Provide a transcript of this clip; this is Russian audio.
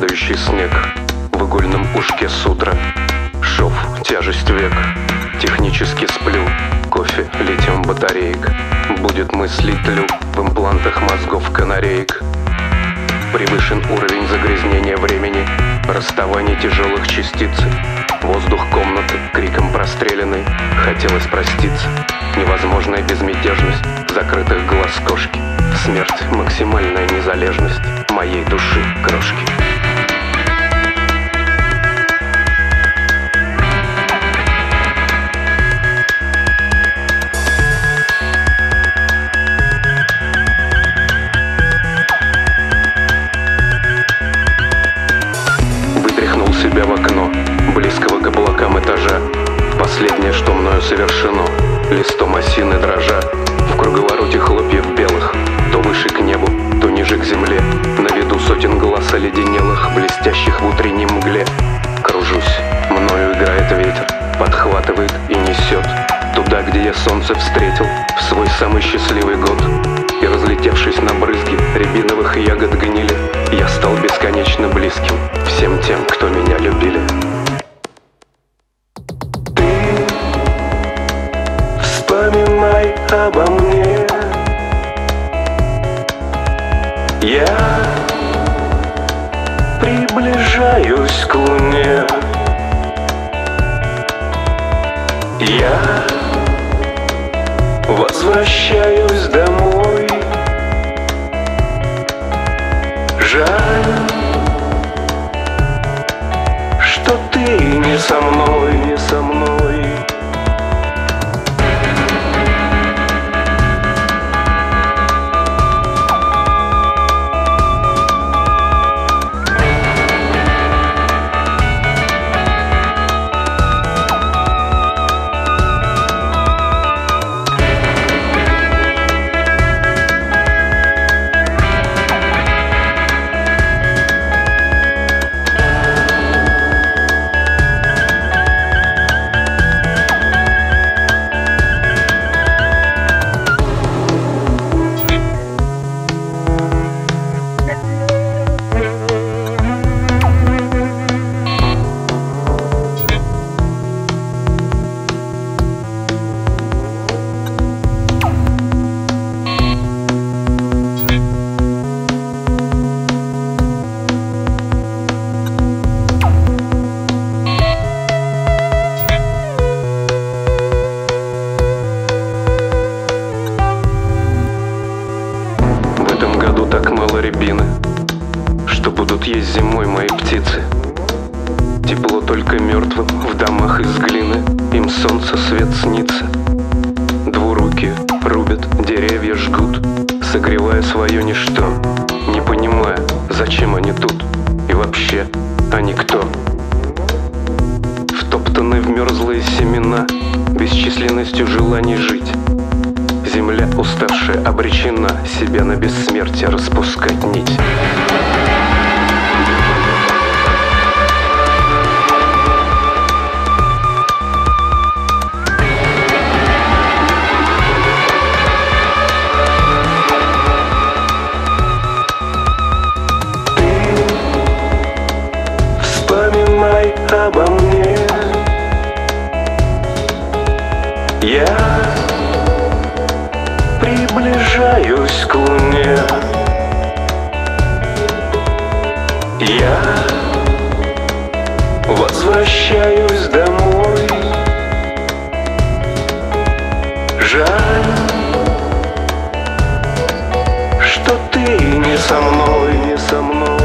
падающий снег, в игольном ушке судра, шов, тяжесть век, технически сплю, кофе, литиум батареек, будет мыслить люк в имплантах мозгов канареек. Превышен уровень загрязнения времени, расставание тяжелых частиц, воздух комнаты криком простреленный, хотелось проститься, невозможная безмятежность закрытых глаз кошки, смерть, максимальная незалежность моей души крошки. Себя в окно, близкого к облакам этажа. Последнее, что мною совершено, листом осины дрожа. В круговороте хлопьев белых, то выше к небу, то ниже к земле. На виду сотен глаз оледенелых, блестящих в утренней мгле. Кружусь, мною играет ветер, подхватывает и несет туда, где я солнце встретил в свой самый счастливый год. И разлетевшись на брызги рябиновых ягод гнили, я стал бесконечно близким всем тем, кто меня любили. Ты вспоминай обо мне, я приближаюсь к луне, я возвращаюсь домой. Жаль, что ты не со мной, не со мной. Рябины, что будут есть зимой мои птицы. Тепло только мертвым в домах из глины, им солнце свет снится. Двуруки рубят, деревья жгут, согревая свое ничто, не понимая, зачем они тут и вообще они кто. Втоптаны в мерзлые семена бесчисленностью желаний жить. Земля, уставшая, обречена себя на бессмертие распускать нить. Ты вспоминай обо мне, я приближаюсь к луне, я возвращаюсь домой. Жаль, что ты не со мной, не со мной.